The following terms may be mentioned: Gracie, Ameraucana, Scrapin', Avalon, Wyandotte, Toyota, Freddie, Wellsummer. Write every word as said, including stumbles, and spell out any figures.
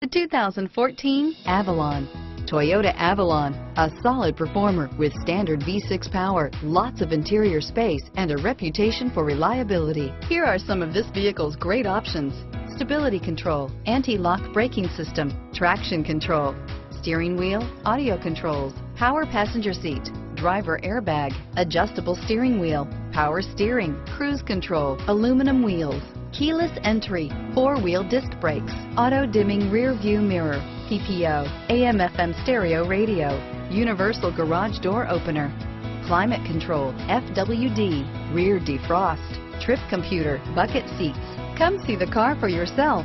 The two thousand fourteen Avalon. Toyota Avalon, a solid performer with standard V six power, lots of interior space, and a reputation for reliability. Here are some of this vehicle's great options: stability control, anti-lock braking system, traction control, steering wheel audio controls, power passenger seat, driver airbag, adjustable steering wheel, power steering, cruise control, aluminum wheels, keyless entry, four-wheel disc brakes, auto-dimming rear-view mirror, P P O, A M F M stereo radio, universal garage door opener, climate control, F W D, rear defrost, trip computer, bucket seats. Come see the car for yourself.